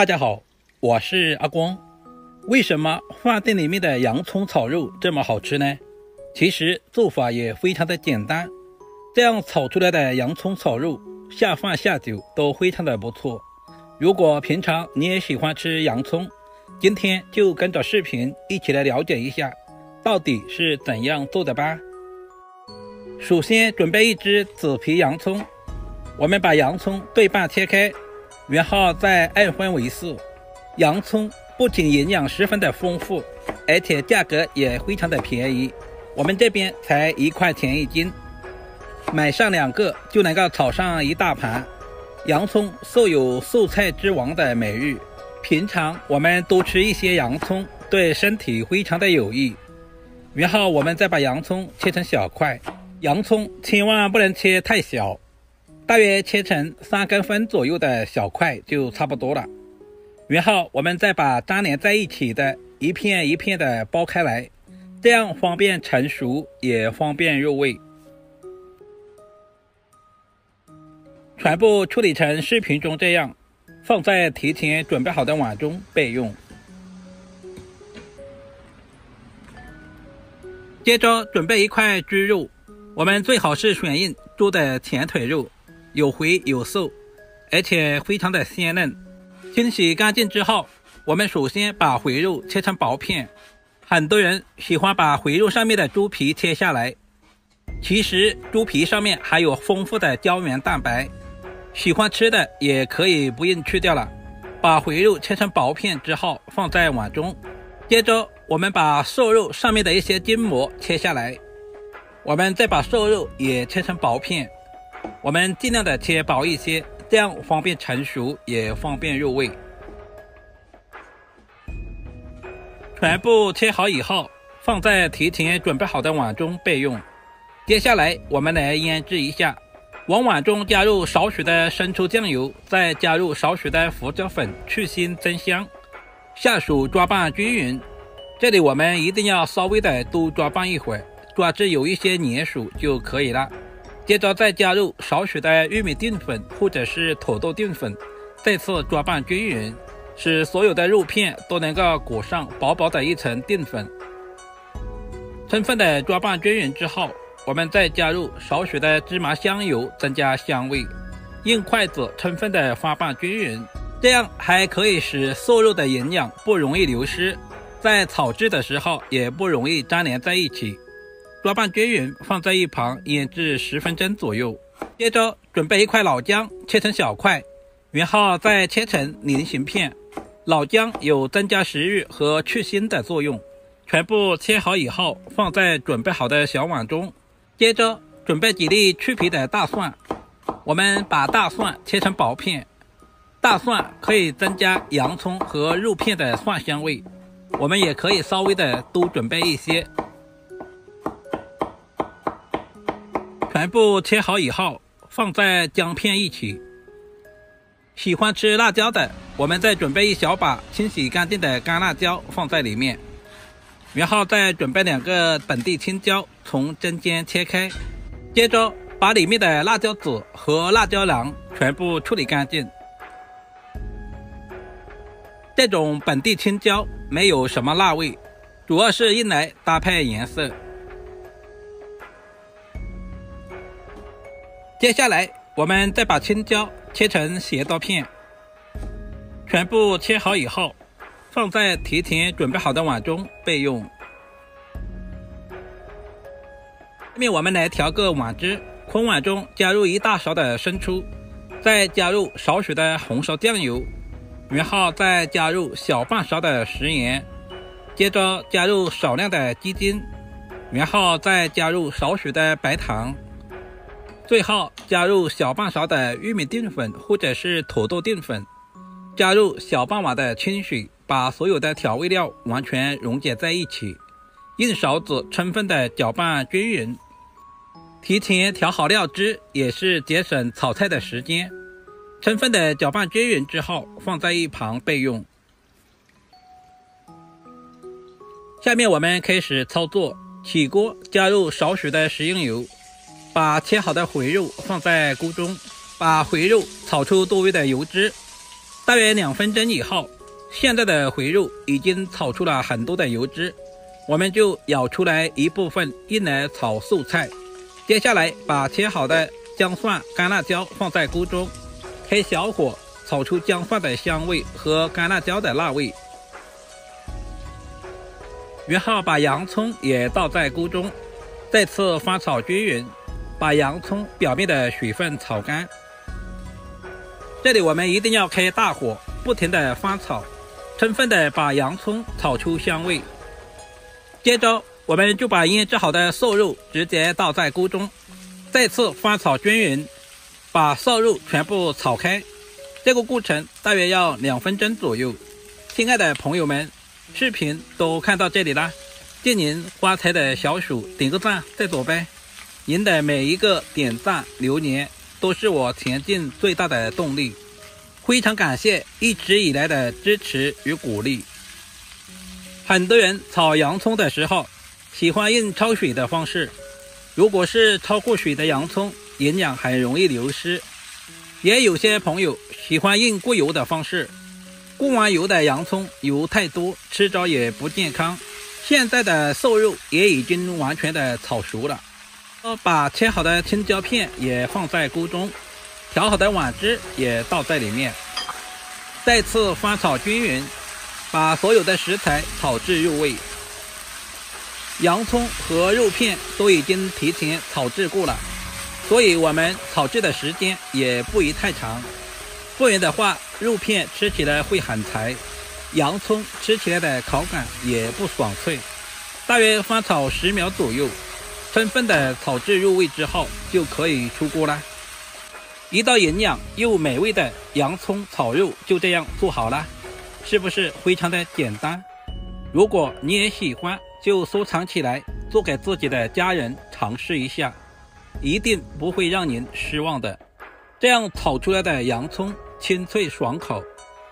大家好，我是阿光。为什么饭店里面的洋葱炒肉这么好吃呢？其实做法也非常的简单，这样炒出来的洋葱炒肉下饭下酒都非常的不错。如果平常你也喜欢吃洋葱，今天就跟着视频一起来了解一下到底是怎样做的吧。首先准备一只紫皮洋葱，我们把洋葱对半切开，然后再二分为四。洋葱不仅营养十分的丰富，而且价格也非常的便宜，我们这边才1块钱一斤，买上2个就能够炒上一大盘。洋葱素有素菜之王的美誉，平常我们多吃一些洋葱对身体非常的有益。然后我们再把洋葱切成小块，洋葱千万不能切太小，大约切成3公分左右的小块就差不多了。然后我们再把粘连在一起的一片一片的剥开来，这样方便成熟也方便入味。全部处理成视频中这样，放在提前准备好的碗中备用。接着准备1块猪肉，我们最好是选用猪的前腿肉，有肥有瘦，而且非常的鲜嫩。清洗干净之后，我们首先把肥肉切成薄片。很多人喜欢把肥肉上面的猪皮切下来，其实猪皮上面还有丰富的胶原蛋白，喜欢吃的也可以不用去掉了。把肥肉切成薄片之后放在碗中，接着我们把瘦肉上面的一些筋膜切下来，我们再把瘦肉也切成薄片。我们尽量的切薄一些，这样方便成熟也方便入味。全部切好以后，放在提前准备好的碗中备用。接下来我们来腌制一下，往碗中加入少许的生抽酱油，再加入少许的胡椒粉去腥增香，下手抓拌均匀。这里我们一定要稍微的多抓拌一会儿，抓至有一些粘鼠就可以了。接着再加入少许的玉米淀粉或者是土豆淀粉，再次抓拌均匀，使所有的肉片都能够裹上薄薄的一层淀粉。充分的抓拌均匀之后，我们再加入少许的芝麻香油增加香味，用筷子充分的翻拌均匀，这样还可以使瘦肉的营养不容易流失，在炒制的时候也不容易粘连在一起。抓拌均匀，放在一旁腌制10分钟左右。接着准备1块老姜，切成小块，然后再切成菱形片。老姜有增加食欲和去腥的作用。全部切好以后，放在准备好的小碗中。接着准备几粒去皮的大蒜，我们把大蒜切成薄片。大蒜可以增加洋葱和肉片的蒜香味，我们也可以稍微的多准备一些。全部切好以后，放在姜片一起。喜欢吃辣椒的，我们再准备1小把清洗干净的干辣椒放在里面，然后再准备2个本地青椒，从中间切开。接着把里面的辣椒籽和辣椒瓤全部处理干净。这种本地青椒没有什么辣味，主要是用来搭配颜色。接下来我们再把青椒切成斜刀片，全部切好以后，放在提前准备好的碗中备用。下面我们来调个碗汁，空碗中加入1大勺的生抽，再加入少许的红烧酱油，然后再加入小半勺的食盐，接着加入少量的鸡精，然后再加入少许的白糖，最后加入小半勺的玉米淀粉或者是土豆淀粉，加入小半碗的清水，把所有的调味料完全溶解在一起，用勺子充分的搅拌均匀。提前调好料汁也是节省炒菜的时间。充分的搅拌均匀之后，放在一旁备用。下面我们开始操作，起锅加入少许的食用油。把切好的回肉放在锅中，把回肉炒出多余的油脂，大约2分钟以后，现在的回肉已经炒出了很多的油脂，我们就舀出来一部分用来炒素菜。接下来把切好的姜蒜、干辣椒放在锅中，开小火炒出姜蒜的香味和干辣椒的辣味。 然后把洋葱也倒在锅中，再次翻炒均匀，把洋葱表面的水分炒干。这里我们一定要开大火，不停地翻炒，充分地把洋葱炒出香味。接着，我们就把腌制好的瘦肉直接倒在锅中，再次翻炒均匀，把瘦肉全部炒开。这个过程大约要2分钟左右。亲爱的朋友们， 视频都看到这里啦，借您发财的小鼠点个赞再走呗！您的每一个点赞留言都是我前进最大的动力，非常感谢一直以来的支持与鼓励。很多人炒洋葱的时候喜欢用焯水的方式，如果是焯过水的洋葱，营养很容易流失；也有些朋友喜欢用过油的方式。 过完油的洋葱油太多，吃着也不健康。现在的瘦肉也已经完全的炒熟了，把切好的青椒片也放在锅中，调好的碗汁也倒在里面，再次翻炒均匀，把所有的食材炒至入味。洋葱和肉片都已经提前炒制过了，所以我们炒制的时间也不宜太长。 不然的话，肉片吃起来会很柴，洋葱吃起来的口感也不爽脆。大约翻炒10秒左右，充分的炒至入味之后，就可以出锅啦。一道营养又美味的洋葱炒肉就这样做好了，是不是非常的简单？如果你也喜欢，就收藏起来，做给自己的家人尝试一下，一定不会让您失望的。这样炒出来的洋葱 清脆爽口，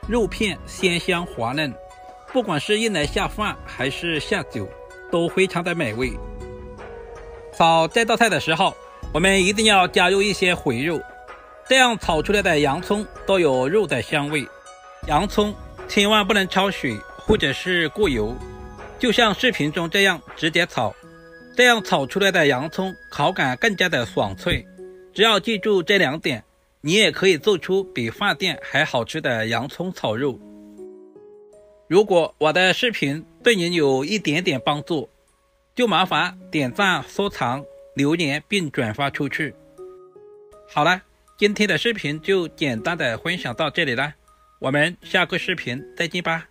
肉片鲜香滑嫩，不管是用来下饭还是下酒，都非常的美味。炒这道菜的时候，我们一定要加入一些回肉，这样炒出来的洋葱都有肉的香味。洋葱千万不能焯水或者是过油，就像视频中这样直接炒，这样炒出来的洋葱口感更加的爽脆。只要记住这2点， 你也可以做出比饭店还好吃的洋葱炒肉。如果我的视频对您有一点点帮助，就麻烦点赞、收藏、留言并转发出去。好了，今天的视频就简单的分享到这里了，我们下个视频再见吧。